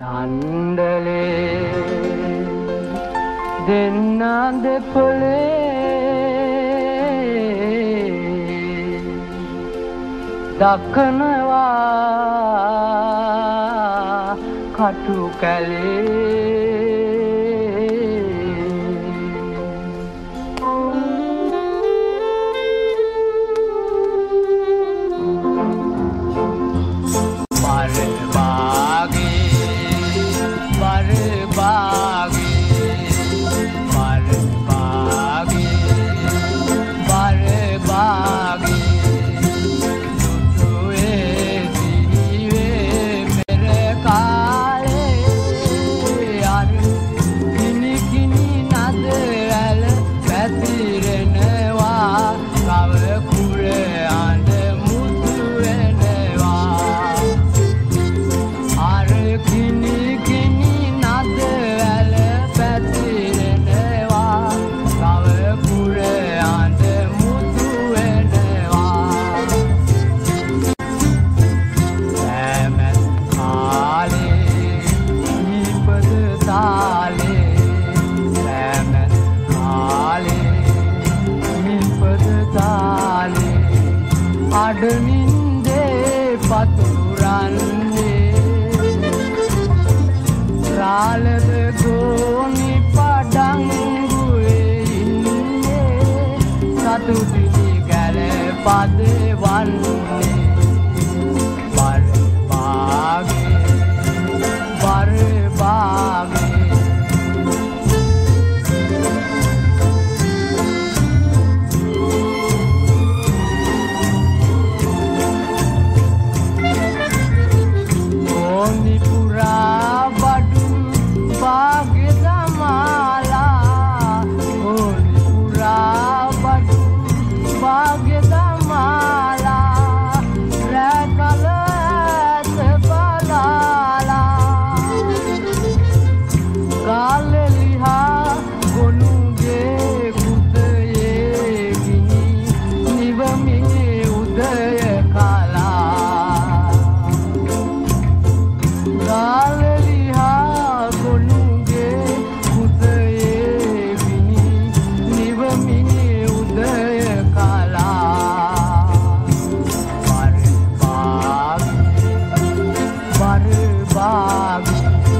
Andale denande pole daknawa katu kale. Bye.